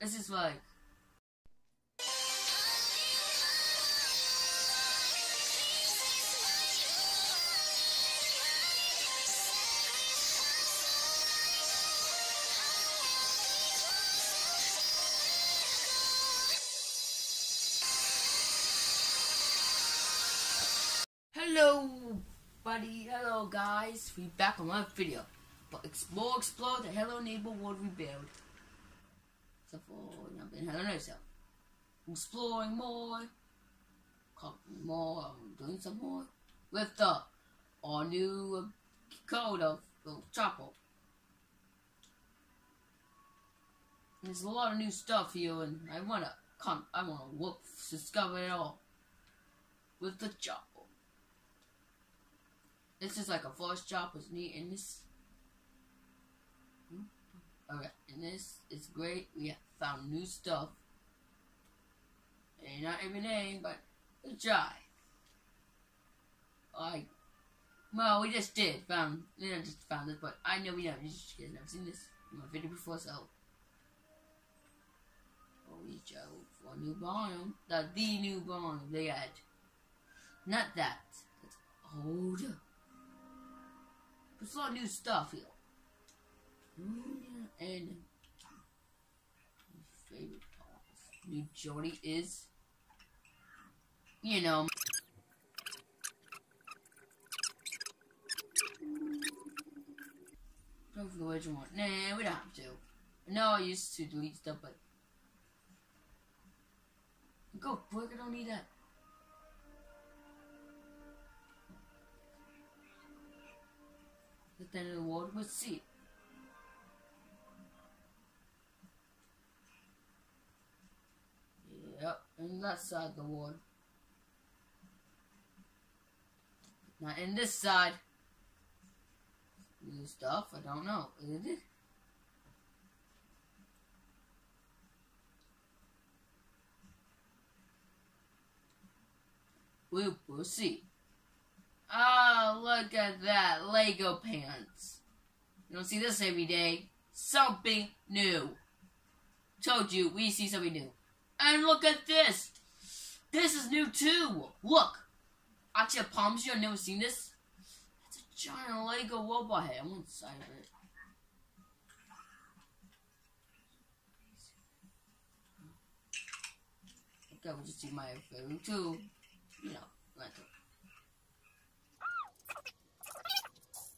It's just like... Hello, buddy. Hello, guys. We back on another video. But explore the Hello Neighbor World Rebuild. So for jumping Hello Neighbor, exploring more, doing some more with the all new code of Little Chopper. There's a lot of new stuff here, and I wanna look, discover it all with the Chopper. This is like a voice job was neat in this. Alright, and this is great. We have found new stuff. And not every name, but a try. Well, we just did. Found this, but I know we haven't. You guys never seen this in my video before, so. We go for a new biome. The new biome they had. Not that. It's older. There's a lot of new stuff here. And my favorite part of New Jody is, you know, don't forget which one. Nah, we don't have to. No, I used to delete stuff, but go quick. I don't need that. At the end of the world, we'll see. Yep, and that side of the wall. Now, in this side, new stuff, I don't know. Is it? We'll see. Oh, look at that. Lego pants. You don't see this every day. Something new. Told you, we see something new. And look at this! This is new too! Look! Actually, I promise you I've never seen this. That's a giant Lego robot head. I'm inside of it. Okay, we'll just see my favorite too. You know, like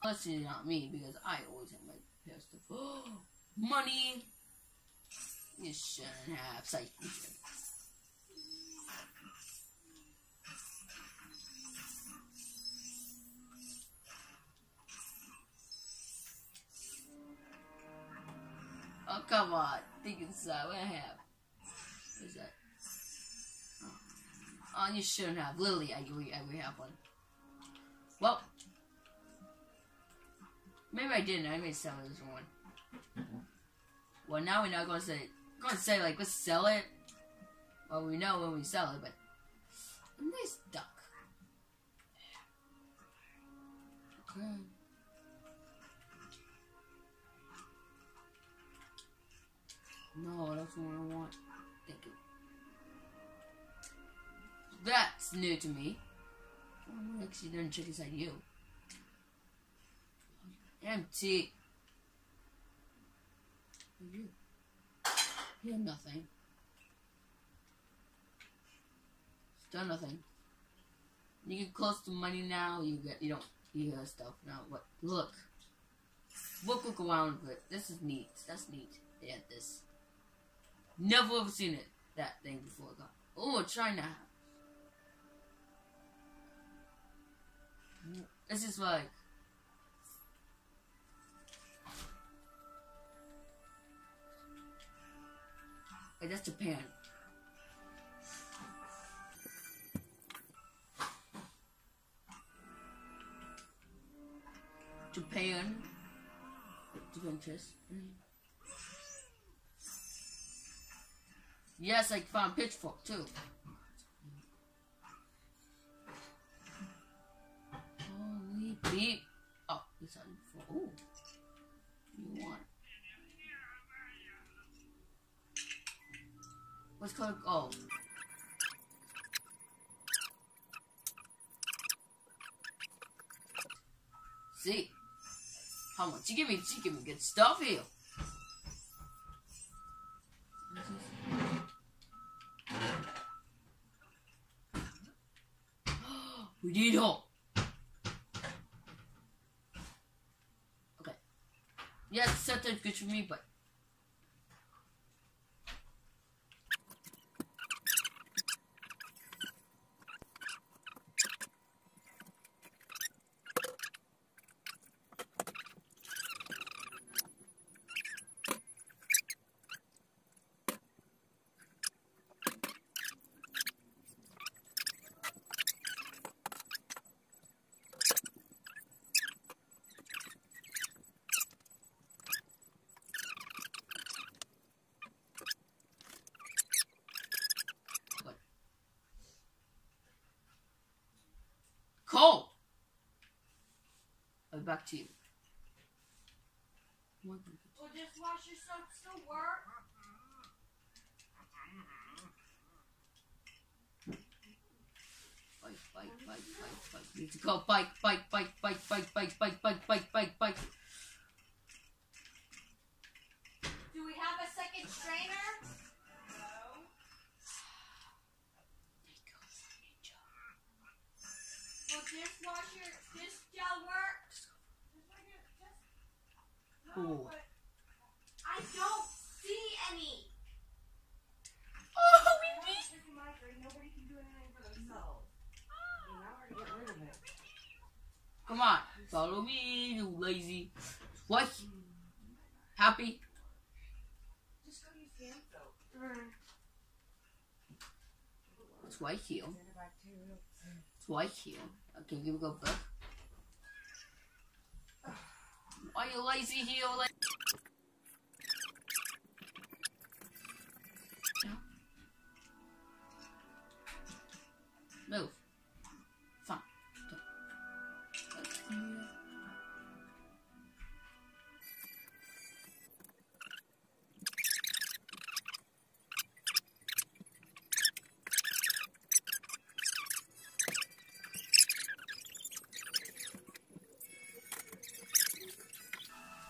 let's see, not me, because I always have my pairs of money! You shouldn't have psychic. Oh, come on. Think inside. What I have? What is that? Oh, you shouldn't have. Lily, I have one. Well. Maybe I didn't. I made some of this one. Well, now we're not going to say it. I'm gonna say, like, let's sell it. Well, we know when we sell it, but a nice duck. Okay. No, that's what I want. Thank you. That's new to me. I'm actually gonna check inside you. Empty. You. Yeah, nothing. It's done nothing. You get close to money now, you hear stuff now. What? Look. Look around for it. This is neat. That's neat. They had this. Never ever seen it. That thing before. Oh, China. This is like. Wait, that's Japan. Japan chess. Yes, I found pitchfork too. Holy beep! Oh, it's on for. Ooh, you want? Let's call it gold. See how much you give me. She give me good stuff here. We need help. Okay. Yes, something's good for me, but. Back to you. Will this washer soap still work? Bike, bike, bike, bike, bike. We need to go bike, bike, bike, bike, bike, bike, bike, bike, bike, bike, bike. Do we have a second strainer? No. Will this washer, this gel work? Cool. I don't see any. Oh, we need. Nobody can do anything for themselves. And now we're gonna get rid of it. Come on, follow me, you lazy. What? Happy? Just go use hand soap. It's right here. It's right here. Okay, give me a go back. Are you lazy here? No. Move. Fine.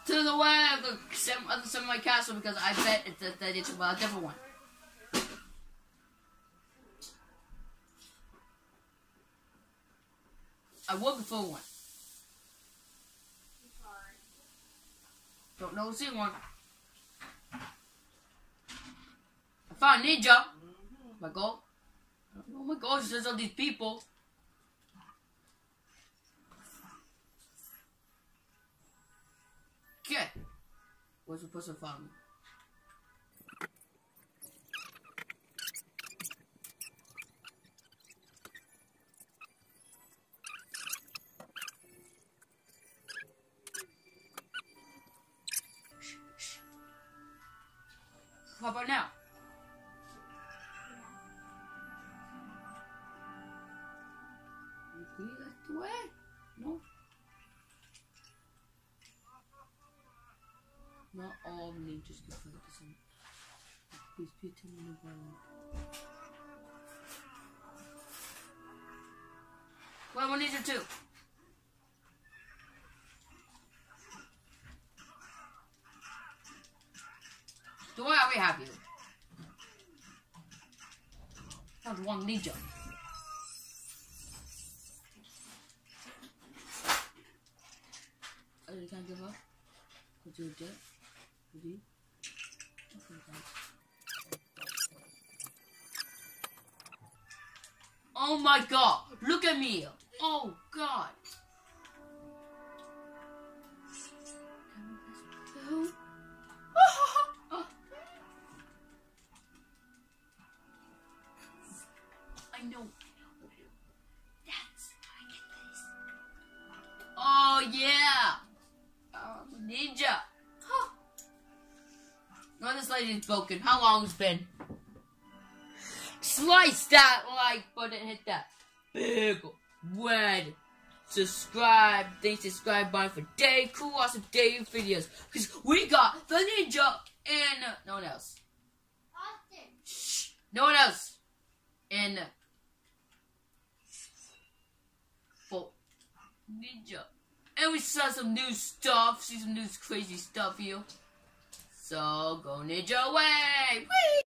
To the way of the some of my castle, because I bet it's that it's a different one. I want the full one. Don't know what's in one. I found ninja. My goal. Oh my gosh, there's all these people. Okay. Where's the person found me? How about now? Can you get the way? No. Not all ninjas can fight the same. Please be too many violent. Well, we'll need you too. So why are we happy? That's one ninja. Oh, you can't give up? Could you do it? Could you? Okay, guys. Oh my god! Look at me! Oh god! Is broken. How long it's been? Slice that like button, hit that big red subscribe button for day cool awesome day videos, because we got the ninja and no one else. Austin. Shh. No one else in Fort Ninja. And we saw some new stuff, see some new crazy stuff here. So go ninja away! Whee!